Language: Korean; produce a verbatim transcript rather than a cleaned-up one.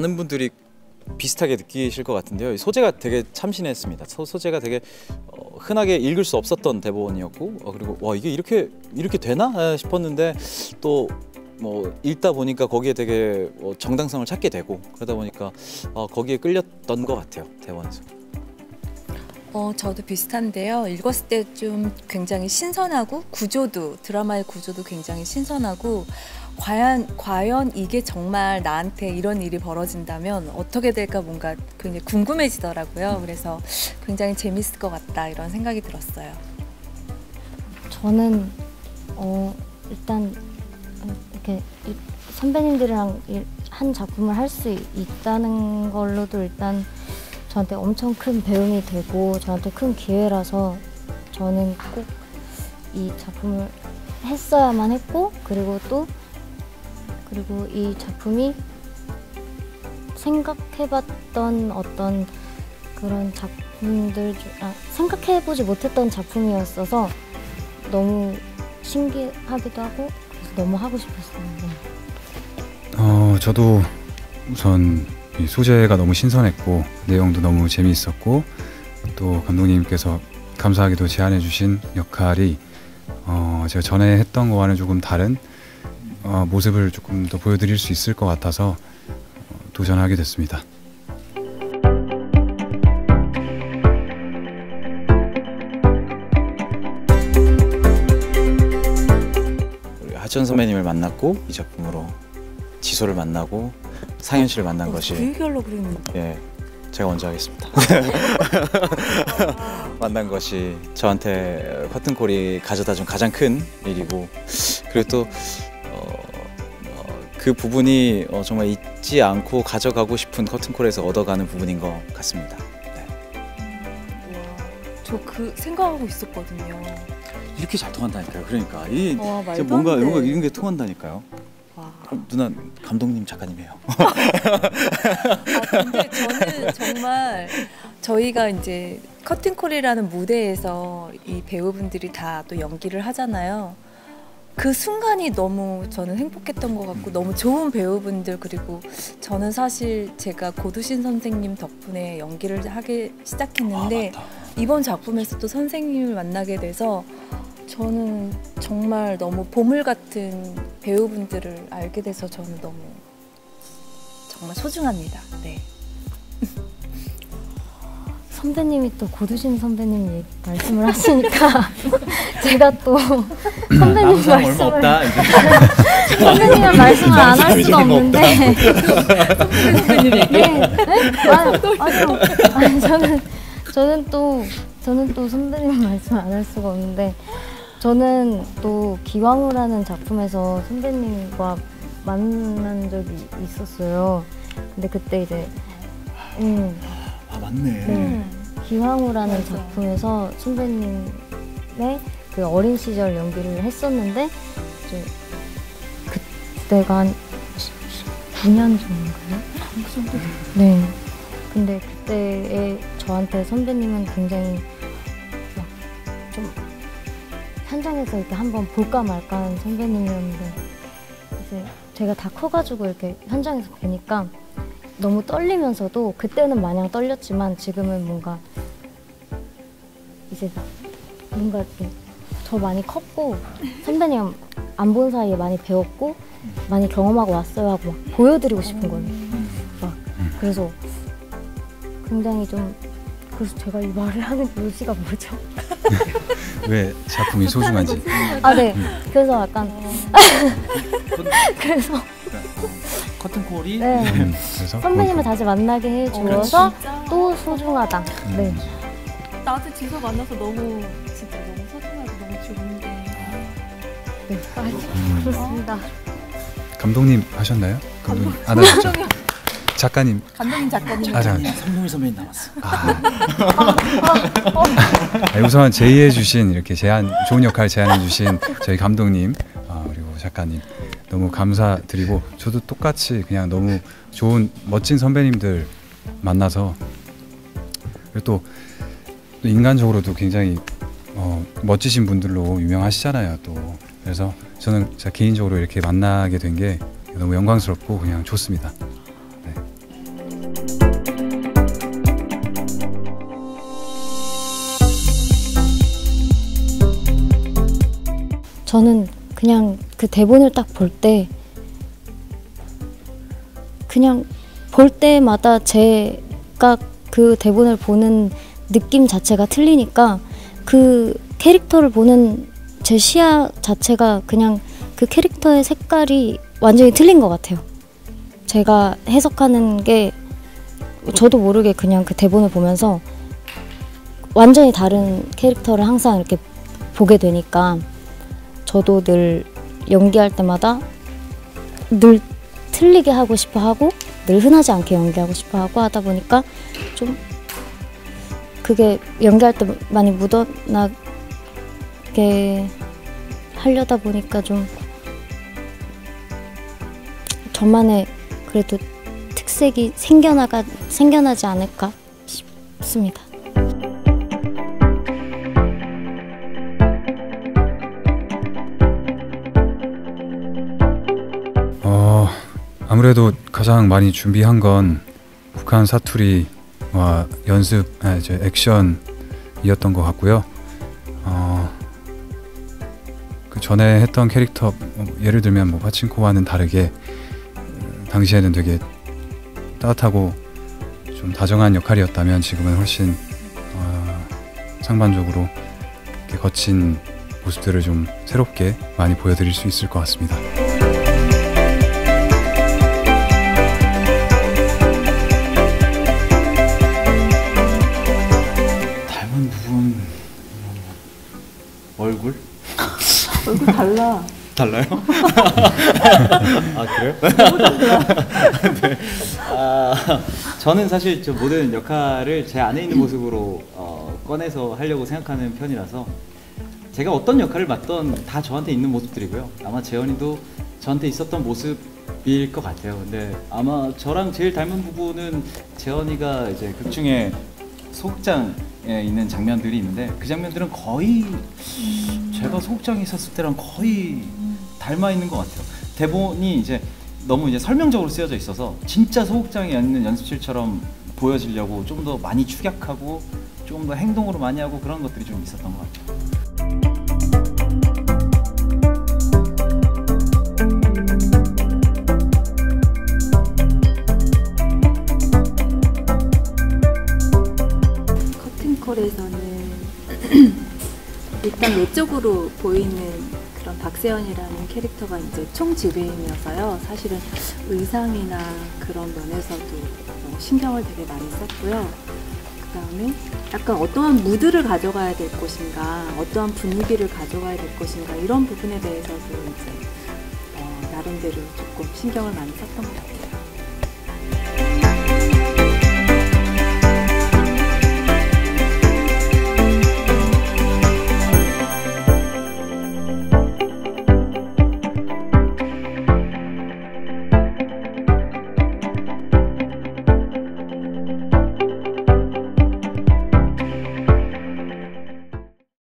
많은 분들이 비슷하게 느끼실 것 같은데요. 소재가 되게 참신했습니다. 소, 소재가 되게 어, 흔하게 읽을 수 없었던 대본이었고, 어, 그리고 와 이게 이렇게 이렇게 되나 싶었는데 또 뭐 읽다 보니까 거기에 되게 어, 정당성을 찾게 되고, 그러다 보니까 어, 거기에 끌렸던 것 같아요, 대본에서. 어, 저도 비슷한데요. 읽었을 때 좀 굉장히 신선하고, 구조도 드라마의 구조도 굉장히 신선하고, 과연 과연 이게 정말 나한테 이런 일이 벌어진다면 어떻게 될까 뭔가 굉장히 궁금해지더라고요. 그래서 굉장히 재밌을 것 같다 이런 생각이 들었어요. 저는 어, 일단 이렇게 선배님들이랑 한 작품을 할 수 있다는 걸로도 일단 저한테 엄청 큰 배움이 되고 저한테 큰 기회라서 저는 꼭 이 작품을 했어야만 했고, 그리고 또 그리고 이 작품이 생각해봤던 어떤 그런 작품들, 아, 생각해보지 못했던 작품이었어서 너무 신기하기도 하고 그래서 너무 하고 싶었어요. 어, 저도 우선 이 소재가 너무 신선했고 내용도 너무 재미있었고, 또 감독님께서 감사하게도 제안해주신 역할이 어, 제가 전에 했던 거와는 조금 다른 어, 모습을 조금 더 보여드릴 수 있을 것 같아서 어, 도전하게 됐습니다. 우리 하천 선배님을 만났고 이 작품으로 지소를 만나고 상현 씨를 만난 어, 것이. 그 얘기하려고 그랬는데. 예, 제가 먼저 하겠습니다. 만난 것이 저한테 커튼콜이 가져다준 가장 큰 일이고, 그리고 또 그 부분이 정말 잊지 않고 가져가고 싶은 커튼콜에서 얻어가는 부분인 것 같습니다. 네. 저 그 생각하고 있었거든요. 이렇게 잘 통한다니까요. 그러니까 이 와, 뭔가 뭔가 이런 게 통한다니까요. 와. 누나 감독님 작가님이에요. 아, 근데 저는 정말 저희가 이제 커튼콜이라는 무대에서 이 배우분들이 다 또 연기를 하잖아요. 그 순간이 너무 저는 행복했던 것 같고, 너무 좋은 배우분들, 그리고 저는 사실 제가 고두신 선생님 덕분에 연기를 하기 시작했는데 아, 이번 작품에서 또 선생님을 만나게 돼서 저는 정말 너무 보물 같은 배우분들을 알게 돼서 저는 너무 정말 소중합니다. 네. 선배님이 또 고두신 선배님 말씀을 하시니까 제가 또 선배님 말씀을 없다, 선배님의 말씀을 안 할 수가 없는데 네, 아, 아니, 저는 저는 또 저는 또 선배님 말씀을 안 할 수가 없는데, 저는 또 기왕후라는 작품에서 선배님과 만난 적이 있었어요. 근데 그때 이제 음. 아 맞네. 네. 기왕후라는 맞아. 작품에서 선배님의 그 어린 시절 연기를 했었는데, 이제 그때가 한 구 년 전인가요? 그 정도? 네. 근데 그때에 저한테 선배님은 굉장히 막 좀 현장에서 이렇게 한번 볼까 말까 하는 선배님이었는데, 이제 제가 다 커가지고 이렇게 현장에서 뵈니까 너무 떨리면서도, 그때는 마냥 떨렸지만 지금은 뭔가 이제 뭔가 더 많이 컸고 선배님 안 본 사이에 많이 배웠고 많이 경험하고 왔어요 하고 막 보여드리고 싶은 거예요. 막 그래서 굉장히 좀, 그래서 제가 이 말을 하는 의지가 뭐죠? 왜 작품이 소중한지. 아 네. 그래서 약간 그래서 커튼콜이 네. 음, 선배님을 다시 만나게 해주어서 어, 또 소중하다. 음. 네. 나도 지소 만나서 너무 진짜 너무 소중하고 너무 좋은데. 네. 아, 음. 그렇습니다. 감독님 하셨나요? 감독님 안 하셨죠? 작가님. 감독님 작가님. 아, 작가님. 성룡이 선배님 남았어. 아. 아, 어, 어. 네, 우선 제의해 주신, 이렇게 제안 좋은 역할 제안해 주신 저희 감독님 아, 그리고 작가님. 너무 감사드리고, 저도 똑같이 그냥 너무 좋은 멋진 선배님들 만나서, 그리고 또, 또 인간적으로도 굉장히 어, 멋지신 분들로 유명하시잖아요 또. 그래서 저는 개인적으로 이렇게 만나게 된 게 너무 영광스럽고 그냥 좋습니다. 네. 저는 그냥 그 대본을 딱 볼 때 그냥 볼 때마다 제가 그 대본을 보는 느낌 자체가 틀리니까 그 캐릭터를 보는 제 시야 자체가 그냥 그 캐릭터의 색깔이 완전히 틀린 것 같아요. 제가 해석하는 게 저도 모르게 그냥 그 대본을 보면서 완전히 다른 캐릭터를 항상 이렇게 보게 되니까 저도 늘 연기할 때마다 늘 틀리게 하고 싶어 하고 늘 흔하지 않게 연기하고 싶어 하고 하다 보니까 좀 그게 연기할 때 많이 묻어나게 하려다 보니까 좀 저만의 그래도 특색이 생겨나가, 생겨나지 않을까 싶습니다. 어, 아무래도 가장 많이 준비한 건 북한 사투리와 연습, 아, 이제 액션이었던 것 같고요. 어, 그 전에 했던 캐릭터, 예를 들면 뭐 파친코와는 다르게 당시에는 되게 따뜻하고 좀 다정한 역할이었다면 지금은 훨씬 어, 상반적으로 이렇게 거친 모습들을 좀 새롭게 많이 보여드릴 수 있을 것 같습니다. 닮은 부분 얼굴? 얼굴 달라. 달라요? 아, 그래요? 네. 아, 저는 사실 저 모든 역할을 제 안에 있는 모습으로 어, 꺼내서 하려고 생각하는 편이라서 제가 어떤 역할을 맡던 다 저한테 있는 모습들이고요. 아마 재현이도 저한테 있었던 모습일 것 같아요. 근데 아마 저랑 제일 닮은 부분은 재현이가 이제 극중에 소극장에 있는 장면들이 있는데 그 장면들은 거의 제가 소극장에 있었을 때랑 거의 닮아 있는 것 같아요. 대본이 이제 너무 이제 설명적으로 쓰여져 있어서 진짜 소극장에 있는 연습실처럼 보여지려고 좀 더 많이 축약하고 좀 더 행동으로 많이 하고 그런 것들이 좀 있었던 것 같아요. 커튼콜에서는 일단 외적으로 보이는 그런 박세현이라는 캐릭터가 이제 총지배인이어서요. 사실은 의상이나 그런 면에서도 신경을 되게 많이 썼고요. 그 다음에 약간 어떠한 무드를 가져가야 될 것인가, 어떠한 분위기를 가져가야 될 것인가 이런 부분에 대해서도 이제 어, 나름대로 조금 신경을 많이 썼던 것 같아요.